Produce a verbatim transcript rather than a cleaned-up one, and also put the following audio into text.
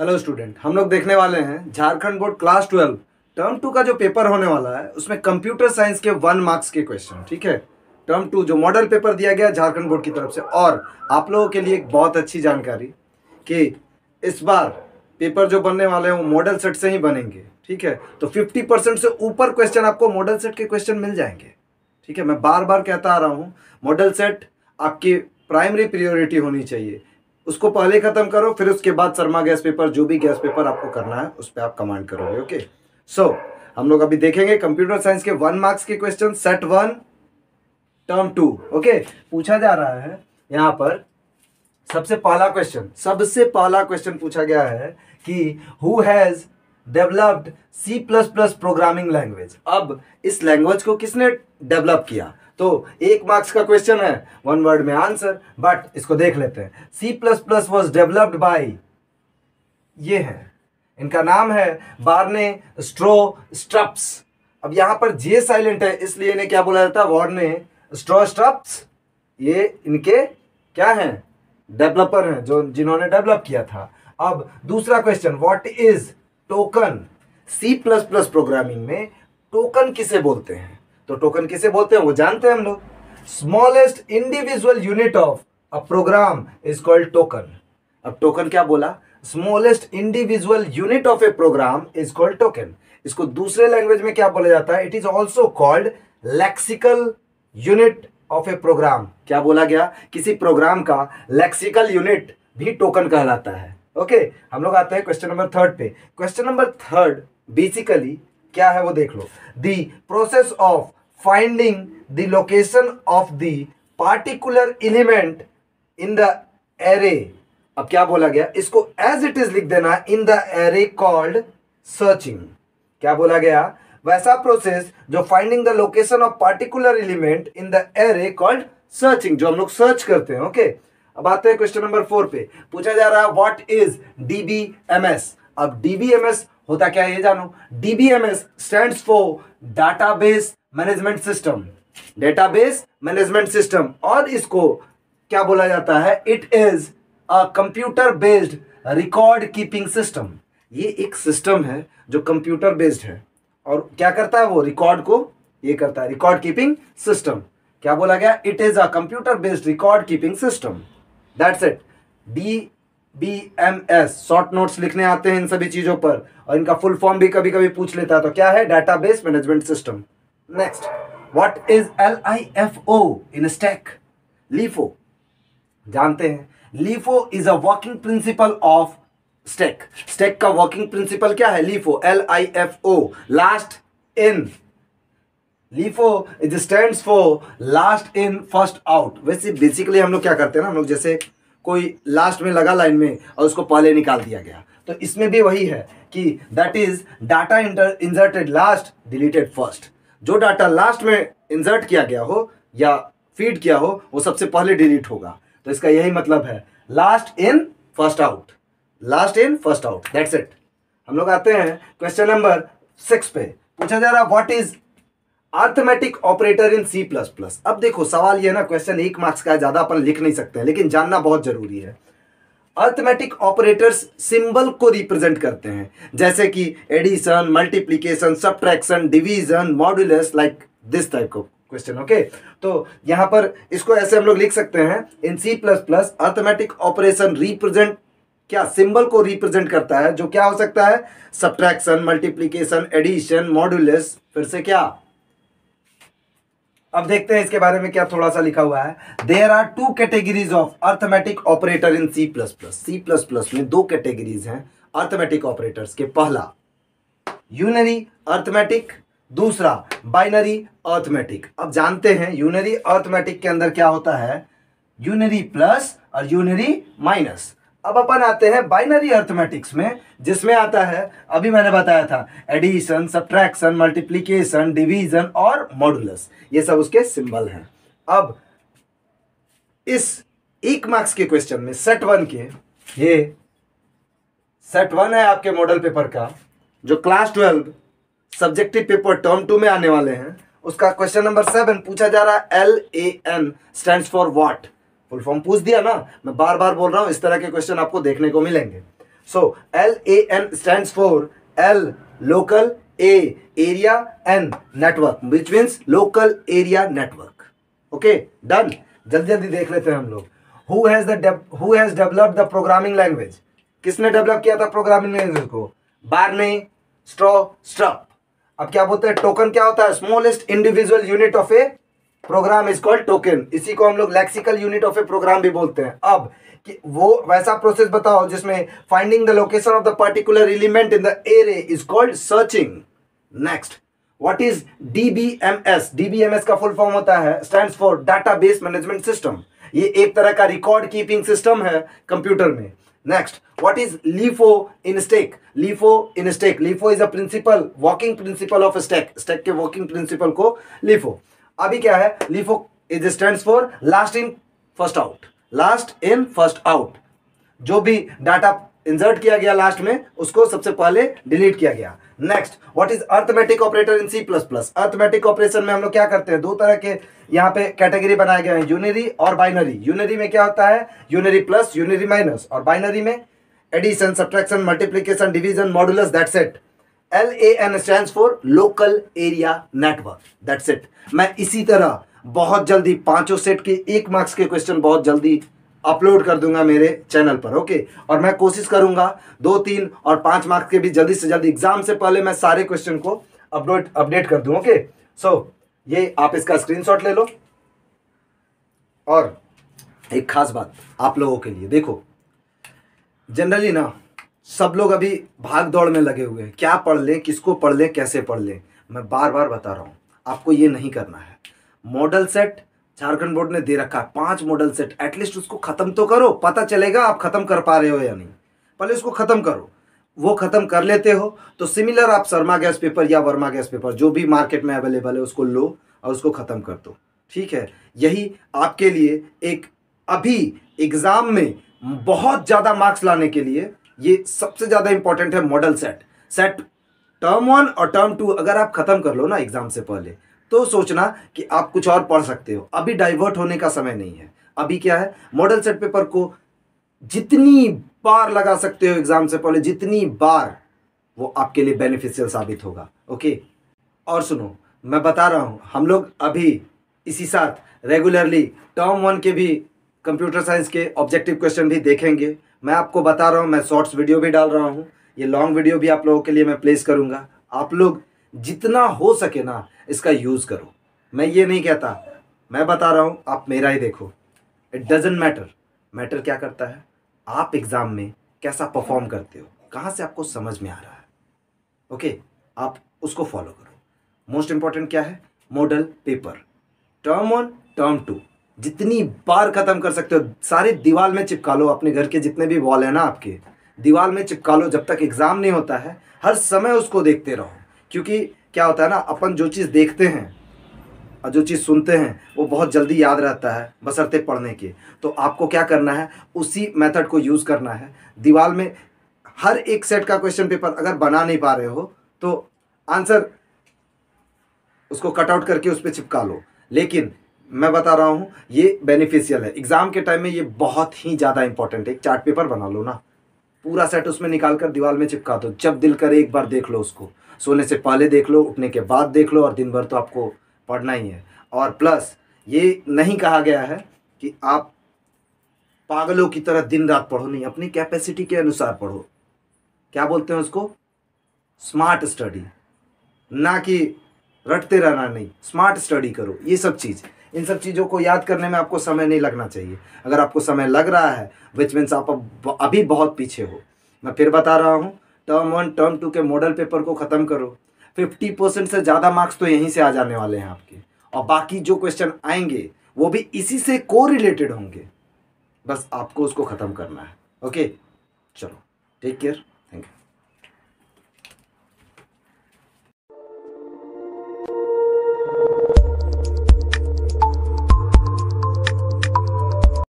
Hello student, हम लोग देखने वाले हैं Jharkhand board class twelve term two का जो पेपर होने वाला है उसमें कंप्यूटर साइंस के वन मार्क्स के क्वेश्चन, ठीक है। टर्म टू जो मॉडल पेपर दिया गया झारखंड बोर्ड की तरफ से, और आप लोगों के लिए एक बहुत अच्छी जानकारी कि इस बार पेपर जो बनने वाले हैं वो मॉडल सेट से ही बनेंगे, ठीक है। तो फिफ्टी परसेंट से ऊपर क्वेश्चन आपको मॉडल सेट के क्वेश्चन मिल जाएंगे, ठीक है। मैं बार बार कहता आ रहा हूँ, मॉडल सेट आपकी प्राइमरी प्रियोरिटी होनी चाहिए, उसको पहले खत्म करो, फिर उसके बाद शर्मा गैस पेपर, जो भी गैस पेपर आपको करना है उस पर आप कमांड करोगे, ओके। सो so, हम लोग अभी देखेंगे कंप्यूटर साइंस के वन मार्क्स के question set one term two, okay. पूछा जा रहा है यहाँ पर सबसे पहला क्वेश्चन, सबसे पहला क्वेश्चन पूछा गया है कि who has developed C plus plus programming language. अब इस लैंग्वेज को किसने डेवलप किया, तो एक मार्क्स का क्वेश्चन है, वन वर्ड में आंसर, बट इसको देख लेते हैं। C plus plus was developed by, ये है, इनका नाम है बार्ने स्ट्रोस्ट्रप्स। अब यहाँ पर जे साइलेंट है इसलिए इन्हें क्या बोला जाता है, बार्ने स्ट्रोस्ट्रप्स। ये इनके क्या हैं, डेवलपर हैं, जो जिन्होंने डेवलप किया था। अब दूसरा question, what is token. C plus plus programming में टोकन किसे बोलते हैं, तो टोकन किसे बोलते हैं वो जानते हैं हम लोग। Smallest individual unit of a program is called token. अब टोकन क्या बोला, smallest individual unit of a program is called token. इसको दूसरे लैंग्वेज में क्या बोला जाता है, it is also called lexical unit of a program. क्या बोला गया, किसी प्रोग्राम का लेक्सिकल यूनिट भी टोकन कहलाता है, ओके okay? हम लोग आते हैं क्वेश्चन नंबर थर्ड पे। क्वेश्चन नंबर थर्ड बेसिकली क्या है वो देख लो। The process of finding the location of the particular element in the array. अब क्या बोला गया, इसको एज इट इज लिख देना, in the array called searching. क्या बोला गया, वैसा प्रोसेस जो finding the location of particular element in the array called searching, जो हम लोग सर्च करते हैं, ओके okay? अब आते हैं क्वेश्चन नंबर फोर पे। पूछा जा रहा है what is D B M S. अब डी बी एम एस होता क्या है ये जानो। D B M S stands for database management system, database management system, और इसको क्या बोला जाता है, it is a computer based record keeping system. ये एक सिस्टम है जो कंप्यूटर बेस्ड है और क्या करता है वो, रिकॉर्ड को ये करता है, रिकॉर्ड कीपिंग सिस्टम। क्या बोला गया, it is a computer based record keeping system, that's it. D B M S short notes लिखने आते हैं इन सभी चीजों पर, और इनका फुल फॉर्म भी कभी कभी पूछ लेता है, तो क्या है, database management system. Next, what is L I F O in stack. LIFO जानते हैं, LIFO is a working principle of stack. Stack का वर्किंग प्रिंसिपल क्या है, LIFO, L I F O, last in. LIFO is stands for last in first out. वैसे basically हम लोग क्या करते हैं ना, हम लोग जैसे कोई लास्ट में लगा लाइन में और उसको पहले निकाल दिया गया, तो इसमें भी वही है कि that is data inserted last deleted first. जो डाटा लास्ट में इंसर्ट किया गया हो या फीड किया हो वो सबसे पहले डिलीट होगा, तो इसका यही मतलब है last in first out, last in first out, that's it. हम लोग आते हैं क्वेश्चन नंबर सिक्स पे। पूछा जा रहा what is arithmetic operator in C plus plus. अब देखो सवाल ये है ना, क्वेश्चन एक मार्क्स का है, ज्यादा अपन लिख नहीं सकते हैं, लेकिन जानना बहुत जरूरी है। अरिथमेटिक ऑपरेटर्स सिंबल को रिप्रेजेंट करते हैं, जैसे कि addition, multiplication, subtraction, division, modulus, like this type of question, okay. तो यहाँ पर इसको ऐसे हम लोग लिख सकते हैं, in C plus plus arithmetic operation represent क्या, सिंबल को रिप्रेजेंट करता है, जो क्या हो सकता है, सब्ट्रैक्शन, मल्टीप्लिकेशन, एडिशन, मॉड्यूलस, फिर से क्या। अब देखते हैं इसके बारे में क्या थोड़ा सा लिखा हुआ है। There are two categories of arithmetic operator in C plus plus. C plus plus में दो कैटेगरीज हैं अरिथमेटिक ऑपरेटर्स के, पहला यूनरी अरिथमेटिक, दूसरा बाइनरी अरिथमेटिक। अब जानते हैं यूनरी अरिथमेटिक के अंदर क्या होता है, यूनरी प्लस और यूनरी माइनस। अब अपन आते हैं बाइनरी अरिथमेटिक्स में, जिसमें आता है अभी मैंने बताया था एडिशन, सब्ट्रैक्शन, मल्टीप्लिकेशन, डिवीजन और मॉडुलस, ये सब उसके सिंबल हैं। अब इस एक मार्क्स के क्वेश्चन में सेट वन के, ये सेट वन है आपके मॉडल पेपर का, जो class twelve subjective paper term two में आने वाले हैं, उसका क्वेश्चन नंबर सेवन पूछा जा रहा है L A N stand for what. Full form पूछ दिया ना, मैं बार बार बोल रहा हूँ, इस तरह के क्वेश्चन आपको देखने को मिलेंगे। So L A N stands for L local, A area, N network, which means local area network. Okay, done. जल्दी जल्दी देख लेते हैं हम लोग. Who has the who has developed the programming language? किसने डेवलप किया था प्रोग्रामिंग लैंग्वेज को? Bjarne Stroustrup. अब क्या बोलते हैं, टोकन क्या होता है? Smallest individual unit of a program is called token. इसी को हम लोग lexical unit of a program भी बोलते हैं. अब कि वो वैसा प्रोसेस बताओ जिसमें finding the location of the particular element in the array is called searching. Next, what is D B M S? D B M S का फुल फॉर्म होता है, stands for database management system. ये एक तरह का record keeping system है computer में. Next, what is LIFO in stack? LIFO in stack. LIFO is a principle, walking principle of a stack. Stack के walking principle को LIFO. अभी क्या है? LIFO it stands for last in first out. Last in first out. जो भी data insert किया गया last में, उसको सबसे पहले डिलीट किया गया. Next, what is arithmetic operator in C++? Arithmetic operation में हम लोग क्या करते हैं, दो तरह के यहाँ पे कैटेगरी बनाए गए हैं, यूनरी और बाइनरी. यूनरी में क्या होता है? Unary plus, unary minus. और बाइनरी में addition, subtraction, multiplication, division, modulus, that's it. L A N stands for local area network, that's it. मैं इसी तरह बहुत जल्दी पांचों सेट के एक मार्क्स के क्वेश्चन बहुत जल्दी अपलोड कर दूंगा मेरे चैनल पर. ओके, और मैं कोशिश करूंगा दो तीन और पाँच मार्क्स के भी जल्दी से जल्दी एग्जाम से पहले मैं सारे क्वेश्चन को अपलोड अपडेट कर दूं. ओके, सो so, ये आप इसका स्क्रीनशॉट ले लो. और एक खास बात आप लोगों के लिए, देखो जनरली ना सब लोग अभी भाग दौड़ में लगे हुए हैं, क्या पढ़ लें, किसको पढ़ लें, कैसे पढ़ लें. मैं बार बार बता रहा हूँ, आपको ये नहीं करना है. मॉडल सेट झारखंड बोर्ड ने दे रखा है, पांच मॉडल सेट, एटलीस्ट उसको खत्म तो करो, पता चलेगा आप खत्म कर पा रहे हो या नहीं. पहले उसको खत्म करो. वो खत्म कर लेते हो तो सिमिलर आप शर्मा गैस पेपर या वर्मा गैस पेपर जो भी मार्केट में अवेलेबल है उसको लो और उसको खत्म कर दो. ठीक है, यही आपके लिए एक अभी एग्जाम में बहुत ज़्यादा मार्क्स लाने के लिए ये सबसे ज़्यादा इंपॉर्टेंट है. Model set set term one और टर्म टू अगर आप खत्म कर लो ना एग्जाम से पहले, तो सोचना कि आप कुछ और पढ़ सकते हो. अभी डाइवर्ट होने का समय नहीं है. अभी क्या है, मॉडल सेट पेपर को जितनी बार लगा सकते हो एग्जाम से पहले, जितनी बार, वो आपके लिए बेनिफिशियल साबित होगा. ओके, और सुनो मैं बता रहा हूँ, हम लोग अभी इसी साथ रेगुलरली टर्म वन के भी कंप्यूटर साइंस के ऑब्जेक्टिव क्वेश्चन भी देखेंगे. मैं आपको बता रहा हूँ, मैं शॉर्ट्स वीडियो भी डाल रहा हूँ, ये लॉन्ग वीडियो भी आप लोगों के लिए मैं प्लेस करूँगा. आप लोग जितना हो सके ना इसका यूज़ करो. मैं ये नहीं कहता, मैं बता रहा हूँ, आप मेरा ही देखो. It doesn't matter. मैटर क्या करता है, आप एग्ज़ाम में कैसा परफॉर्म करते हो, कहाँ से आपको समझ में आ रहा है. ओके okay, आप उसको फॉलो करो. मोस्ट इम्पॉर्टेंट क्या है, model paper term one term two जितनी बार ख़त्म कर सकते हो, सारे दीवार में चिपका लो. अपने घर के जितने भी वॉल है ना आपके, दीवार में चिपका लो जब तक एग्ज़ाम नहीं होता है. हर समय उसको देखते रहो, क्योंकि क्या होता है ना, अपन जो चीज़ देखते हैं और जो चीज़ सुनते हैं वो बहुत जल्दी याद रहता है बशर्ते पढ़ने के. तो आपको क्या करना है, उसी मेथड को यूज़ करना है. दीवार में हर एक सेट का क्वेश्चन पेपर अगर बना नहीं पा रहे हो तो आंसर उसको कट आउट करके उस पर चिपका लो. लेकिन मैं बता रहा हूँ ये बेनिफिशियल है, एग्ज़ाम के टाइम में ये बहुत ही ज़्यादा इंपॉर्टेंट है. एक चार्ट पेपर बना लो ना, पूरा सेट उसमें निकाल कर दीवार में चिपका दो. जब दिल करे एक बार देख लो उसको, सोने से पहले देख लो, उठने के बाद देख लो, और दिन भर तो आपको पढ़ना ही है. और प्लस ये नहीं कहा गया है कि आप पागलों की तरह दिन रात पढ़ो, नहीं, अपनी कैपेसिटी के अनुसार पढ़ो. क्या बोलते हैं उसको, स्मार्ट स्टडी, ना कि रटते रहना, नहीं, स्मार्ट स्टडी करो. ये सब चीज़, इन सब चीज़ों को याद करने में आपको समय नहीं लगना चाहिए. अगर आपको समय लग रहा है विच मीन्स आप अभी बहुत पीछे हो. मैं फिर बता रहा हूँ, टर्म वन टर्म टू के मॉडल पेपर को ख़त्म करो. फिफ्टी परसेंट से ज़्यादा मार्क्स तो यहीं से आ जाने वाले हैं आपके, और बाकी जो क्वेश्चन आएंगे वो भी इसी से को रिलेटेड होंगे. बस आपको उसको ख़त्म करना है. ओके, चलो, टेक केयर.